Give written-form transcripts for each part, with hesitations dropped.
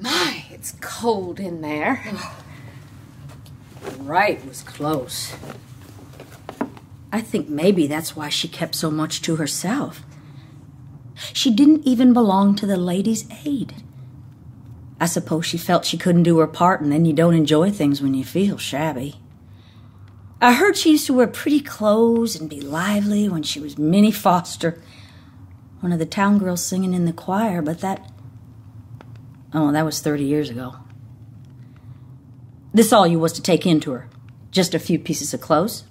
My, it's cold in there. Wright was close. I think maybe that's why she kept so much to herself. She didn't even belong to the Ladies' Aid. I suppose she felt she couldn't do her part, and then you don't enjoy things when you feel shabby. I heard she used to wear pretty clothes and be lively when she was Minnie Foster, one of the town girls singing in the choir, but that was 30 years ago. This all you was to take in to her, just a few pieces of clothes.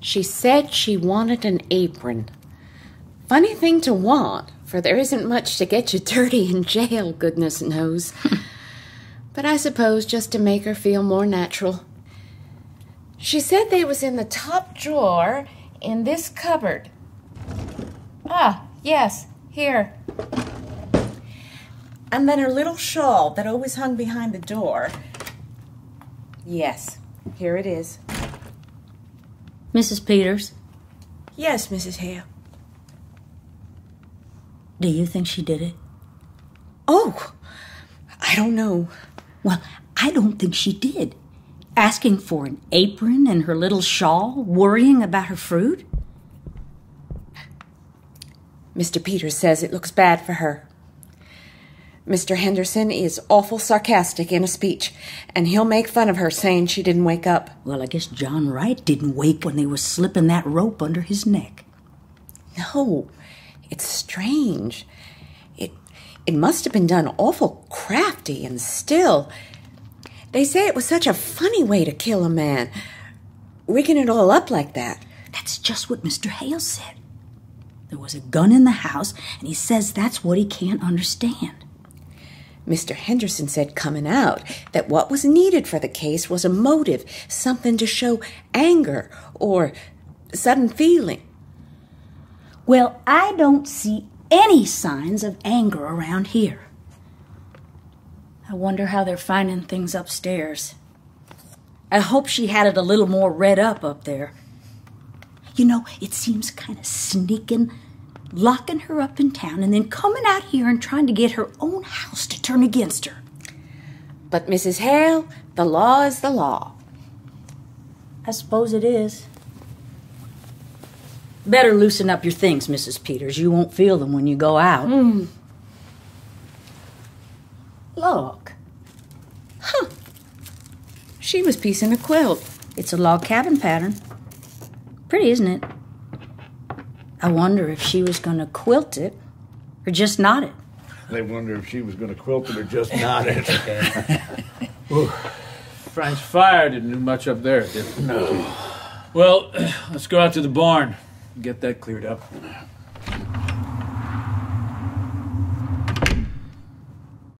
She said she wanted an apron. Funny thing to want, for there isn't much to get you dirty in jail, goodness knows. But I suppose just to make her feel more natural. She said they was in the top drawer in this cupboard. Ah, yes, here. And then her little shawl that always hung behind the door. Yes, here it is. Mrs. Peters? Yes, Mrs. Hale. Do you think she did it? Oh, I don't know. Well, I don't think she did. Asking for an apron and her little shawl, worrying about her fruit? Mr. Peters says it looks bad for her. Mr. Henderson is awful sarcastic in a speech, and he'll make fun of her saying she didn't wake up. Well, I guess John Wright didn't wake when they were slipping that rope under his neck. No, it's strange. It must have been done awful crafty and still. They say it was such a funny way to kill a man, rigging it all up like that. That's just what Mr. Hale said. There was a gun in the house, and he says that's what he can't understand. Mr. Henderson said coming out that what was needed for the case was a motive, something to show anger or sudden feeling. Well, I don't see any signs of anger around here. I wonder how they're finding things upstairs. I hope she had it a little more read up there. You know, it seems kind of sneaking, locking her up in town and then coming out here and trying to get her own house to turn against her. But, Mrs. Hale, the law is the law. I suppose it is. Better loosen up your things, Mrs. Peters. You won't feel them when you go out. Look. Huh. She was piecing a quilt. It's a log cabin pattern. Pretty, isn't it? I wonder if she was going to quilt it or just knot it. They wonder if she was going to quilt it or just knot it. Frank's fire didn't do much up there, did it? No. Well, let's go out to the barn and get that cleared up.